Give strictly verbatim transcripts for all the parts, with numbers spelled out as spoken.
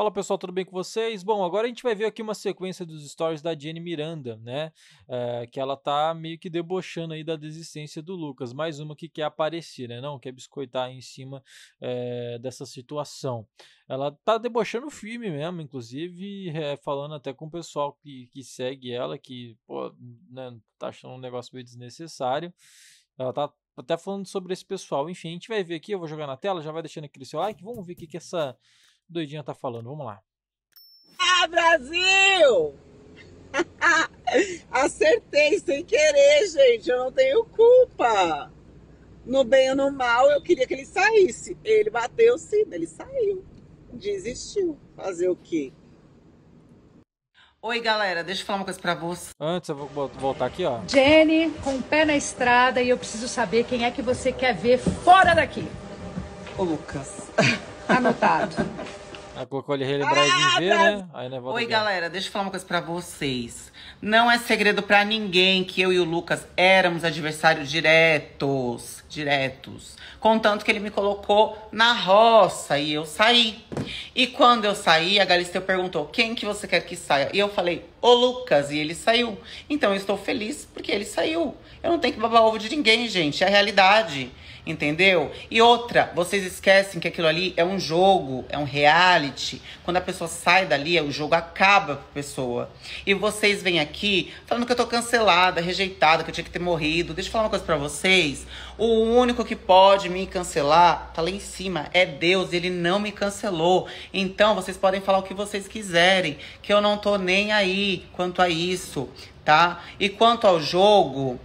Fala pessoal, tudo bem com vocês? Bom, agora a gente vai ver aqui uma sequência dos stories da Jenny Miranda, né? É, que ela tá meio que debochando aí da desistência do Lucas. Mais uma que quer aparecer, né? Não, quer biscoitar aí em cima é, dessa situação. Ela tá debochando o filme mesmo, inclusive é, falando até com o pessoal que, que segue ela, que pô, né, tá achando um negócio meio desnecessário. Ela tá até falando sobre esse pessoal. Enfim, a gente vai ver aqui, eu vou jogar na tela, já vai deixando aquele seu like. Vamos ver o que que essa doidinha tá falando, vamos lá. Ah, Brasil! Acertei sem querer, gente, eu não tenho culpa. No bem ou no mal, eu queria que ele saísse. Ele bateu sim, ele saiu. Desistiu. Fazer o quê? Oi, galera, deixa eu falar uma coisa pra você. Antes, eu vou voltar aqui, ó. Jenny, com o pé na estrada, e eu preciso saber quem é que você quer ver fora daqui. O Lucas. Anotado. Aí colocou ele relembrar ah, e viver, pra... né? Aí, né, volta Oi, aqui. Galera, deixa eu falar uma coisa pra vocês. Não é segredo pra ninguém que eu e o Lucas éramos adversários diretos. Diretos. Contanto que ele me colocou na roça e eu saí. E quando eu saí, a Galisteu perguntou, quem que você quer que saia? E eu falei, o Lucas, e ele saiu. Então eu estou feliz porque ele saiu. Eu não tenho que babar ovo de ninguém, gente. É a realidade, entendeu? E outra, vocês esquecem que aquilo ali é um jogo, é um reality. Quando a pessoa sai dali, o jogo acaba pra pessoa. E vocês vêm aqui Aqui, falando que eu tô cancelada, rejeitada, que eu tinha que ter morrido. Deixa eu falar uma coisa pra vocês. O único que pode me cancelar, tá lá em cima, é Deus. Ele não me cancelou. Então, vocês podem falar o que vocês quiserem, que eu não tô nem aí quanto a isso, tá? E quanto ao jogo,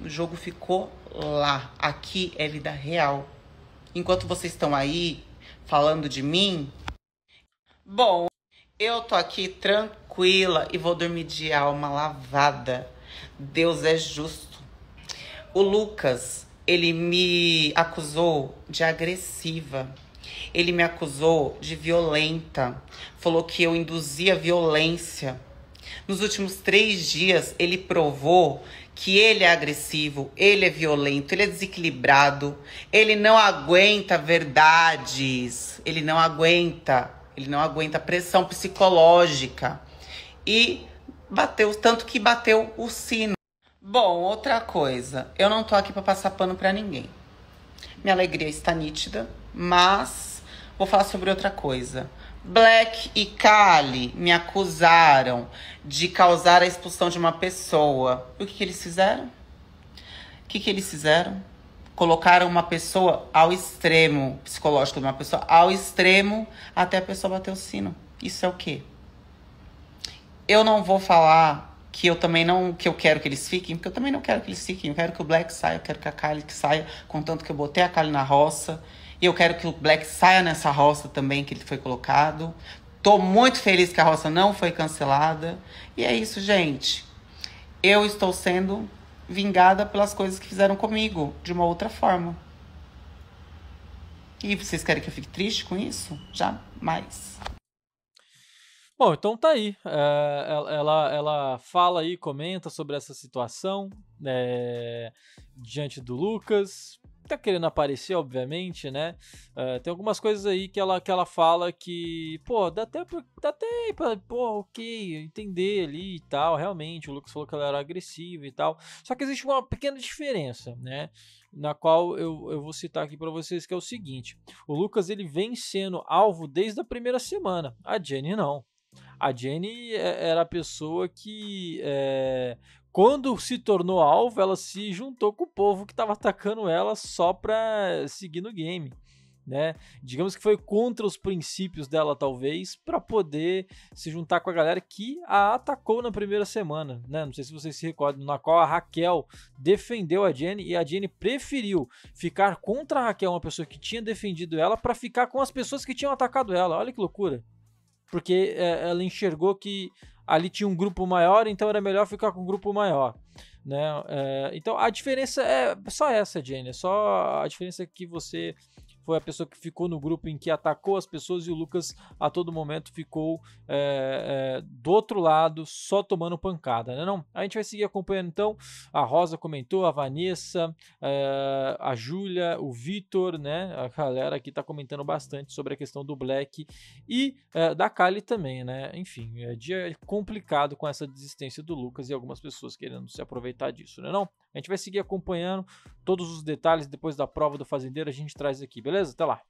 o jogo ficou lá. Aqui é vida real. Enquanto vocês estão aí falando de mim... Bom... Eu tô aqui tranquila e vou dormir de alma lavada. Deus é justo. O Lucas, ele me acusou de agressiva. Ele me acusou de violenta. Falou que eu induzia violência. Nos últimos três dias, ele provou que ele é agressivo, ele é violento, ele é desequilibrado. Ele não aguenta verdades. Ele não aguenta... Ele não aguenta pressão psicológica. E bateu, tanto que bateu o sino. Bom, outra coisa. Eu não tô aqui pra passar pano pra ninguém. Minha alegria está nítida, mas vou falar sobre outra coisa. Black e Kali me acusaram de causar a expulsão de uma pessoa. E o que que eles fizeram? O que que eles fizeram? Colocaram uma pessoa ao extremo, psicológico de uma pessoa ao extremo, até a pessoa bater o sino. Isso é o quê? Eu não vou falar que eu também não, que eu quero que eles fiquem, porque eu também não quero que eles fiquem. Eu quero que o Black saia, eu quero que a Kali saia, contanto que eu botei a Kali na roça. E eu quero que o Black saia nessa roça também, que ele foi colocado. Tô muito feliz que a roça não foi cancelada. E é isso, gente. Eu estou sendo... vingada pelas coisas que fizeram comigo, de uma outra forma. E vocês querem que eu fique triste com isso? Jamais. Bom, então tá aí. É, ela, ela fala aí, comenta sobre essa situação, é, diante do Lucas. Tá querendo aparecer, obviamente, né? Uh, tem algumas coisas aí que ela, que ela fala que, pô, dá até pra, dá até pra, pô, ok, entender ali e tal, realmente, o Lucas falou que ela era agressiva e tal, só que existe uma pequena diferença, né? Na qual eu, eu vou citar aqui pra vocês, que é o seguinte, o Lucas, ele vem sendo alvo desde a primeira semana, a Jenny não. A Jenny era a pessoa que, é, quando se tornou alvo, ela se juntou com o povo que estava atacando ela só para seguir no game, né? Digamos que foi contra os princípios dela, talvez, para poder se juntar com a galera que a atacou na primeira semana, né? Não sei se vocês se recordam, na qual a Raquel defendeu a Jenny, e a Jenny preferiu ficar contra a Raquel, uma pessoa que tinha defendido ela, para ficar com as pessoas que tinham atacado ela. Olha que loucura! Porque ela enxergou que ali tinha um grupo maior, então era melhor ficar com um grupo maior, né? É, então a diferença é só essa, Jenny, é só a diferença que você foi a pessoa que ficou no grupo em que atacou as pessoas, e o Lucas a todo momento ficou é, é, do outro lado, só tomando pancada, né? Não, a gente vai seguir acompanhando então. A Rosa comentou, a Vanessa, é, a Júlia, o Vitor, né? A galera aqui tá comentando bastante sobre a questão do Black e é, da Kali também, né? Enfim, é dia complicado com essa desistência do Lucas e algumas pessoas querendo se aproveitar disso, né? Não, a gente vai seguir acompanhando todos os detalhes. Depois da prova do fazendeiro a gente traz aqui, beleza? Até lá!